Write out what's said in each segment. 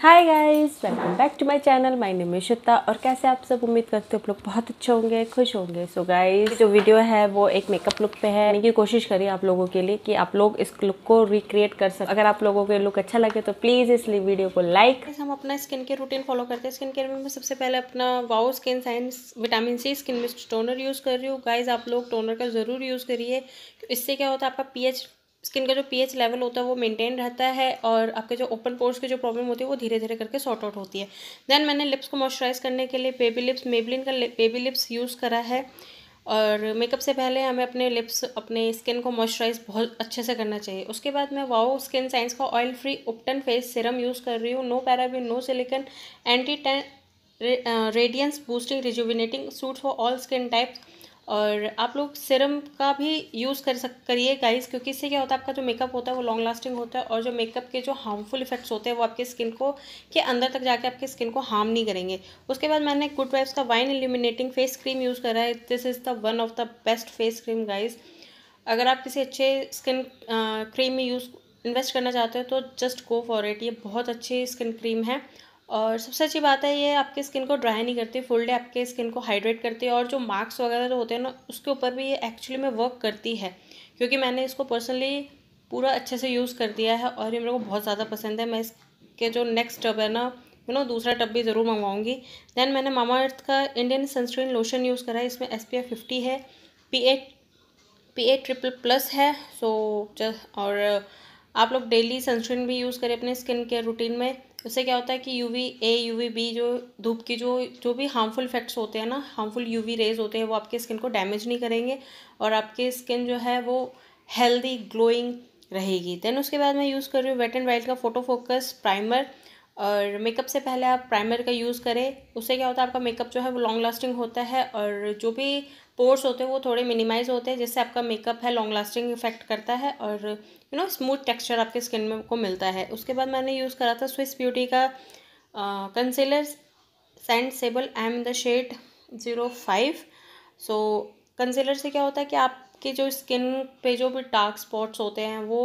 Hi guys, welcome back to my channel. My name is Shweta. और कैसे आप सब, उम्मीद करते हो आप लोग बहुत अच्छे होंगे, खुश होंगे। सो गाइज़, जो वीडियो है वो एक मेकअप लुक पे है, की कोशिश करिए आप लोगों के लिए कि आप लोग इस लुक को रिक्रिएट कर सकें। अगर आप लोगों को ये लुक अच्छा लगे तो प्लीज़ इस वीडियो को लाइक। हम अपना स्किन केयर रूटीन फॉलो करते हैं। स्किन केयर में मैं सबसे पहले अपना वाओ skin science vitamin C skin mist toner use कर रही हूँ। गाइज़, आप लोग टोनर का ज़रूर यूज़ करिए। इससे क्या होता है, आपका पीएच स्किन का जो पीएच लेवल होता है वो मेंटेन रहता है और आपके जो ओपन पोर्स की जो प्रॉब्लम होती है वो धीरे धीरे करके सॉर्ट आउट होती है। देन मैंने लिप्स को मॉइस्चराइज़ करने के लिए मेबेलिन का बेबी लिप्स यूज़ करा है। और मेकअप से पहले हमें अपने लिप्स, अपने स्किन को मॉइस्चराइज़ बहुत अच्छे से करना चाहिए। उसके बाद मैं वाओ स्किन साइंस का oil free ubtan face serum use कर रही हूँ। No paraben, no silicone, anti tan, radiance boosting, rejuvenating, suit for all skin types. और आप लोग सीरम का भी यूज़ करिए गाइस, क्योंकि इससे क्या होता है, आपका जो मेकअप होता है वो लॉन्ग लास्टिंग होता है और जो मेकअप के जो हार्मफुल इफेक्ट्स होते हैं वो आपके स्किन को के अंदर तक जाके आपके स्किन को हार्म नहीं करेंगे। उसके बाद मैंने गुड वाइब्स का wine illuminating face cream use करा है। This is the one of the best face cream guys. अगर आप किसी अच्छे स्किन क्रीम में इन्वेस्ट करना चाहते हो तो जस्ट गो फॉर इट। ये बहुत अच्छी स्किन क्रीम है और सबसे अच्छी बात है ये आपके स्किन को ड्राई नहीं करती, फुल डे आपके स्किन को हाइड्रेट करती है। और जो मार्क्स वगैरह जो होते हैं ना, उसके ऊपर भी ये एक्चुअली में वर्क करती है, क्योंकि मैंने इसको पर्सनली पूरा अच्छे से यूज़ कर दिया है और ये मेरे को बहुत ज़्यादा पसंद है। मैं इसके जो नेक्स्ट टब है ना, दूसरा टब भी ज़रूर मंगवाऊँगी। दैन मैंने मामा अर्थ का इंडियन सनस्क्रीन लोशन यूज़ करा है। इसमें SPF 50 है, PA+++ है। सो जस्ट, और आप लोग डेली सनस्क्रीन भी यूज़ करें अपने स्किन केयर रूटीन में। उससे क्या होता है कि UVA UVB जो धूप की जो भी हार्मफुल इफेक्ट्स होते हैं ना, हार्मफुल UV रेज होते हैं, वो आपके स्किन को डैमेज नहीं करेंगे और आपकी स्किन जो है वो हेल्दी ग्लोइंग रहेगी। देन उसके बाद मैं यूज़ कर रही हूँ वेट एंड वाइल्ड का फोटो फोकस प्राइमर। और मेकअप से पहले आप प्राइमर का यूज़ करें। उससे क्या होता है, आपका मेकअप जो है वो लॉन्ग लास्टिंग होता है और जो भी पोर्स होते हैं वो थोड़े मिनिमाइज़ होते हैं, जिससे आपका मेकअप है लॉन्ग लास्टिंग इफेक्ट करता है और यू नो स्मूथ टेक्सचर आपके स्किन में को मिलता है। उसके बाद मैंने यूज़ करा था स्विस ब्यूटी का concealer sand sable, I am in the shade 05। So concealer से क्या होता है कि आपके जो स्किन पे जो भी डार्क स्पॉट्स होते हैं वो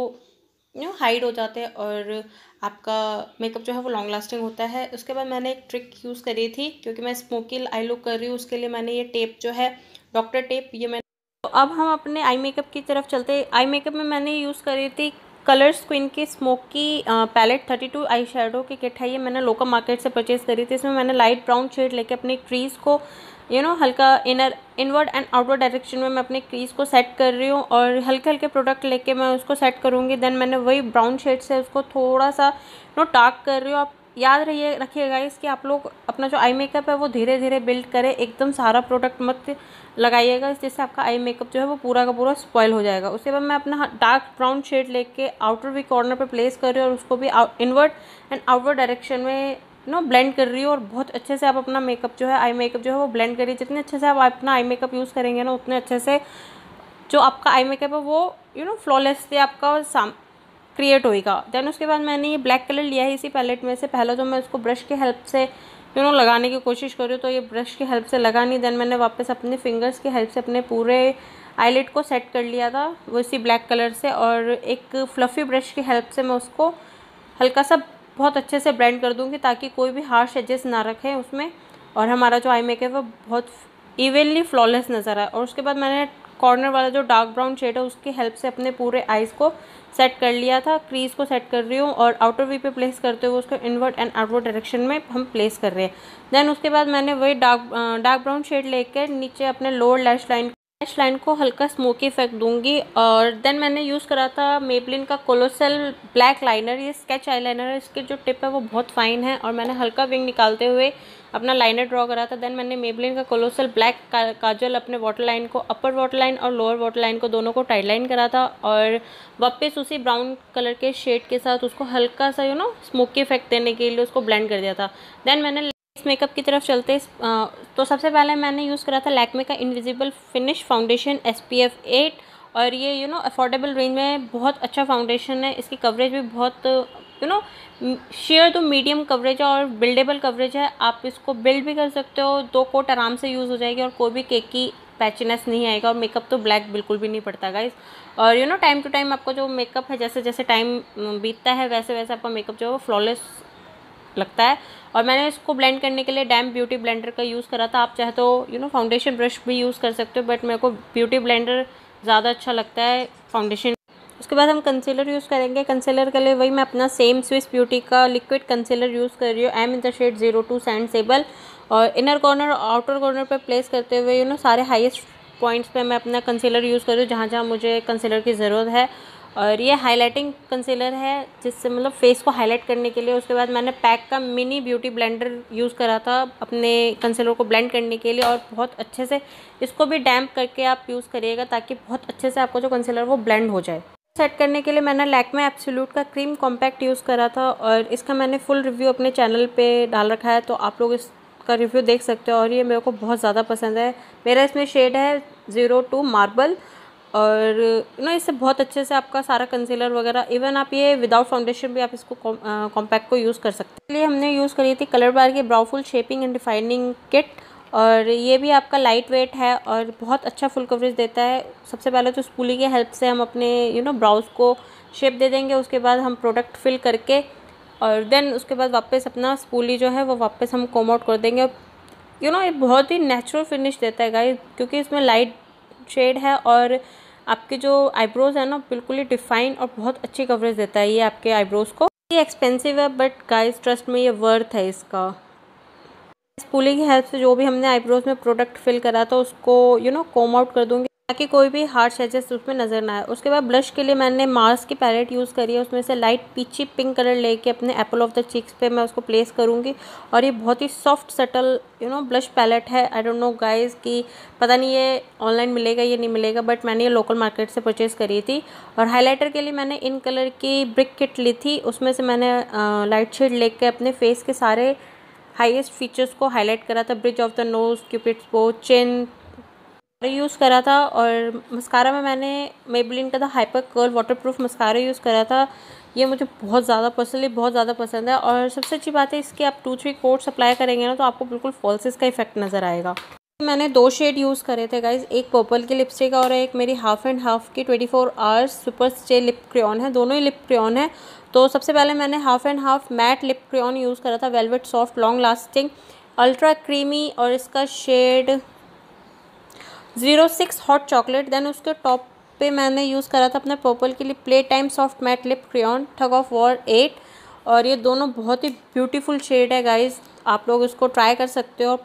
यू नो हाइड हो जाते हैं और आपका मेकअप जो है वो लॉन्ग लास्टिंग होता है। उसके बाद मैंने एक ट्रिक यूज़ करी थी, क्योंकि मैं स्मोकी आई लुक कर रही हूँ, उसके लिए मैंने ये टेप जो है डॉक्टर टेप ये मैंने। तो अब हम अपने आई मेकअप की तरफ चलते हैं। आई मेकअप में मैंने यूज़ करी थी कलर्स क्विन की स्मोकी पैलेट 32 आई शेडो की किट है। ये मैंने लोकल मार्केट से परचेज़ करी थी। इसमें मैंने लाइट ब्राउन शेड लेके अपने क्रीज़ को यू नो हल्का इनवर्ड एंड आउटवर्ड डायरेक्शन में मैं अपने क्रीज़ को सेट कर रही हूँ और हल्के हल्के प्रोडक्ट लेके मैं उसको सेट करूँगी। देन मैंने वही ब्राउन शेड से उसको थोड़ा सा यू नो डार्क कर रही हूँ। आप याद रखिएगा इसकी, आप लोग अपना जो आई मेकअप है वो धीरे धीरे बिल्ड करें, एकदम सारा प्रोडक्ट मत लगाइएगा, जिससे आपका आई मेकअप जो है वो पूरा का पूरा स्पॉइल हो जाएगा। उसके बाद मैं अपना डार्क ब्राउन शेड लेके आउटर वी कॉर्नर पे प्लेस कर रही हूँ और उसको भी इनवर्ड एंड आउटवर्ड डायरेक्शन में नो ब्लेंड कर रही हो। और बहुत अच्छे से आप अपना मेकअप जो है, आई मेकअप जो है वो ब्लेंड करिए। जितने अच्छे से आप अपना आई मेकअप यूज़ करेंगे ना, उतने अच्छे से जो आपका आई मेकअप है वो यू नो फ्लॉलेसली आपका क्रिएट होएगा। देन उसके बाद मैंने ये ब्लैक कलर लिया है इसी पैलेट में से। पहले तो मैं उसको ब्रश के हेल्प से यू नो लगाने की कोशिश कर रही हूँ, तो ये ब्रश की हेल्प से लगा नहीं। देन मैंने वापस अपने फिंगर्स की हेल्प से अपने पूरे आईलिड को सेट कर लिया था वो इसी ब्लैक कलर से, और एक फ्लफ़ी ब्रश की हेल्प से मैं उसको हल्का सा बहुत अच्छे से ब्लेंड कर दूँगी, ताकि कोई भी हार्श एजेस ना रखें उसमें और हमारा जो आई मेकअप है वो बहुत इवनली फ्लॉलेस नज़र आए। और उसके बाद मैंने कॉर्नर वाला जो डार्क ब्राउन शेड है उसकी हेल्प से अपने पूरे आइज़ को सेट कर लिया था। क्रीज़ को सेट कर रही हूँ और आउटर वी पे प्लेस करते हुए उसको इनवर्ड एंड आउटवर्ड डायरेक्शन में हम प्लेस कर रहे हैं। देन उसके बाद मैंने वही डार्क ब्राउन शेड लेकर नीचे अपने लोअर लैश लाइन को हल्का स्मोकी इफेक्ट दूंगी। और देन मैंने यूज़ करा था मेबेलिन का कोलोसल ब्लैक लाइनर। ये स्केच आईलाइनर है, इसकी जो टिप है वो बहुत फाइन है और मैंने हल्का विंग निकालते हुए अपना लाइनर ड्रॉ करा था। देन मैंने मेबेलिन का कोलोसल ब्लैक काजल अपने वाटर लाइन को, अपर वाटर लाइन और लोअर वाटर लाइन को दोनों को टाइट लाइन करा था और वापस उसी ब्राउन कलर के शेड के साथ उसको हल्का सा यू नो स्मोकी इफेक्ट देने के लिए उसको ब्लेंड कर दिया था। देन मैंने मेकअप की तरफ चलते हैं। तो सबसे पहले मैंने यूज़ करा था लैक्मे का इनविजिबल फिनिश फाउंडेशन SPF 8। और ये यू नो अफोर्डेबल रेंज में बहुत अच्छा फाउंडेशन है। इसकी कवरेज भी बहुत यू नो शेयर तो मीडियम कवरेज है और बिल्डेबल कवरेज है। आप इसको बिल्ड भी कर सकते हो, 2 कोट आराम से यूज़ हो जाएगी और कोई भी केकी पैचनेस नहीं आएगा और मेकअप तो ब्लैक बिल्कुल भी नहीं पड़ता गाइस। और you know time to time आपका जो मेकअप है, जैसे जैसे टाइम बीतता है वैसे वैसे आपका मेकअप जो है फ्लॉलेस लगता है। और मैंने इसको ब्लेंड करने के लिए डैम्प ब्यूटी ब्लेंडर का यूज़ करा था। आप चाहे तो यू नो फाउंडेशन ब्रश भी यूज़ कर सकते हो, बट मेरे को ब्यूटी ब्लेंडर ज़्यादा अच्छा लगता है फाउंडेशन। उसके बाद हम कंसीलर यूज़ करेंगे। कंसीलर के लिए वही मैं अपना सेम स्विस ब्यूटी का लिक्विड कंसीलर यूज़ कर रही हूँ, M in the shade 02 sand sable. और इनर कॉर्नर और आउटर कॉर्नर पर प्लेस करते हुए यू नो सारे हाईएस्ट पॉइंट्स पे मैं अपना कंसीलर यूज़ कर रही हूँ जहाँ जहाँ मुझे कंसीलर की ज़रूरत है। और ये हाईलाइटिंग कंसीलर है जिससे मतलब फेस को हाईलाइट करने के लिए। उसके बाद मैंने पैक का मिनी ब्यूटी ब्लेंडर यूज़ करा था अपने कंसीलर को ब्लेंड करने के लिए। और बहुत अच्छे से इसको भी डैम्प करके आप यूज़ करिएगा ताकि बहुत अच्छे से आपको जो कंसीलर वो ब्लेंड हो जाए। सेट करने के लिए मैंने लैक्मे एब्सोल्यूट का क्रीम कॉम्पैक्ट यूज़ करा था और इसका मैंने फुल रिव्यू अपने चैनल पे डाल रखा है, तो आप लोग इसका रिव्यू देख सकते हो। और ये मेरे को बहुत ज़्यादा पसंद है। मेरा इसमें शेड है 02 मार्बल। और यू नो इससे बहुत अच्छे से आपका सारा कंसीलर वगैरह, इवन आप ये विदाउट फाउंडेशन भी आप इसको कॉम्पैक्ट को यूज़ कर सकते हैं। इसलिए हमने यूज़ करी थी कलर बार की browful shaping and defining kit. और ये भी आपका लाइट वेट है और बहुत अच्छा फुल कवरेज देता है। सबसे पहले तो स्पूली की हेल्प से हम अपने यू नो ब्राउज को शेप दे देंगे। उसके बाद हम प्रोडक्ट फिल करके और देन उसके बाद वापस अपना स्पूली जो है वो वापस हम कॉम आउट कर देंगे। यू नो ये बहुत ही नेचुरल फिनिश देता है गाइस, क्योंकि इसमें लाइट शेड है और आपके जो आईब्रोज़ है ना बिल्कुल ही डिफाइन और बहुत अच्छी कवरेज देता है ये आपके आईब्रोज़ को। ये एक्सपेंसिव है बट गाइस ट्रस्ट में ये वर्थ है इसका। स्पूली की हेल्प से जो भी हमने आईब्रोज में प्रोडक्ट फिल करा था उसको यू नो कॉम आउट कर दूंगी ताकि कोई भी हार्ड शेजेस उसमें नजर ना आए। उसके बाद ब्लश के लिए मैंने मार्स की पैलेट यूज़ करी है। उसमें से लाइट पीची पिंक कलर लेके अपने एप्पल ऑफ द चीक्स पे मैं उसको प्लेस करूँगी। और ये बहुत ही soft subtle you know blush palette है। आई डोंट नो गाइज कि पता नहीं ये ऑनलाइन मिलेगा या नहीं मिलेगा, बट मैंने ये लोकल मार्केट से परचेज़ करी थी। और हाईलाइटर के लिए मैंने इन कलर की ब्रिक किट ली थी। उसमें से मैंने लाइट शेड लेके अपने फेस के सारे हाईएस्ट फीचर्स को हाईलाइट करा था। Bridge of the nose, cupid's bow, chin use करा था। और मस्कारा में मैंने मेबलिन का the hyper curl waterproof mascara use करा था। ये मुझे बहुत ज़्यादा पर्सनली बहुत ज़्यादा पसंद है। और सबसे अच्छी बात है इसके आप 2-3 कोट्स अप्लाई करेंगे ना तो आपको बिल्कुल फॉल्सेस का इफेक्ट नज़र आएगा। मैंने 2 शेड यूज़ करे थे गाइज, एक पर्पल की लिपस्टिक और एक मेरी हाफ एंड हाफ की 24 hours super stay lip crayon है। दोनों ही लिप क्रेयॉन है। तो सबसे पहले मैंने half and half matte lip crayon use करा था, velvet soft long lasting ultra creamy. और इसका शेड 06 हॉट चॉकलेट। देन उसके टॉप पे मैंने यूज़ करा था अपने पर्पल के लिए play time soft matte lip crayon tug of war 8। और ये दोनों बहुत ही ब्यूटीफुल शेड है गाइज, आप लोग इसको ट्राई कर सकते हो।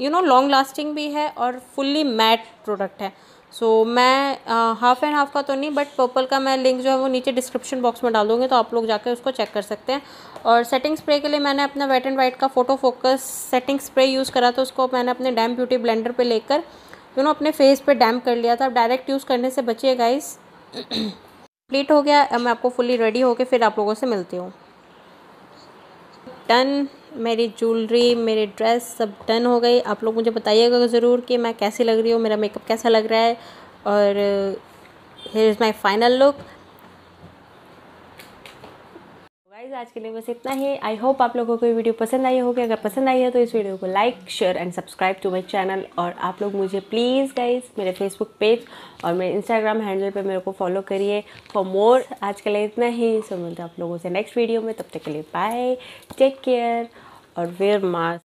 यू नो लॉन्ग लास्टिंग भी है और फुल्ली मैट प्रोडक्ट है। सो मैं हाफ एंड हाफ का तो नहीं बट पर्पल का मैं लिंक जो है वो नीचे डिस्क्रिप्शन बॉक्स में डाल दूँगी, तो आप लोग जाकर उसको चेक कर सकते हैं। और सेटिंग स्प्रे के लिए मैंने अपना वेट एंड वाइल्ड का photo focus setting spray use करा था। उसको मैंने अपने डैम्प ब्यूटी ब्लेंडर पे लेकर यू नो अपने फेस पे डैम्प कर लिया था। आप डायरेक्ट यूज़ करने से बचिए गाइस। कंप्लीट हो गया। मैं आपको फुल्ली रेडी होकर फिर आप लोगों से मिलती हूँ। डन, मेरी ज्वेलरी, मेरी ड्रेस सब डन हो गई। आप लोग मुझे बताइएगा ज़रूर कि मैं कैसी लग रही हूँ, मेरा मेकअप कैसा लग रहा है। और here is my final look. Guys आज के लिए बस इतना ही। आई होप आप लोगों को ये वीडियो पसंद आई होगी। अगर पसंद आई है तो इस वीडियो को like, share and subscribe to my channel. और आप लोग मुझे प्लीज़ गाइज मेरे फेसबुक पेज और मेरे इंस्टाग्राम हैंडल पे मेरे को फॉलो करिए फॉर मोर। आज के लिए इतना ही। सो मिलते हैं आप लोगों से नेक्स्ट वीडियो में। तब तक के लिए बाय, टेक केयर और वेयर मास्क।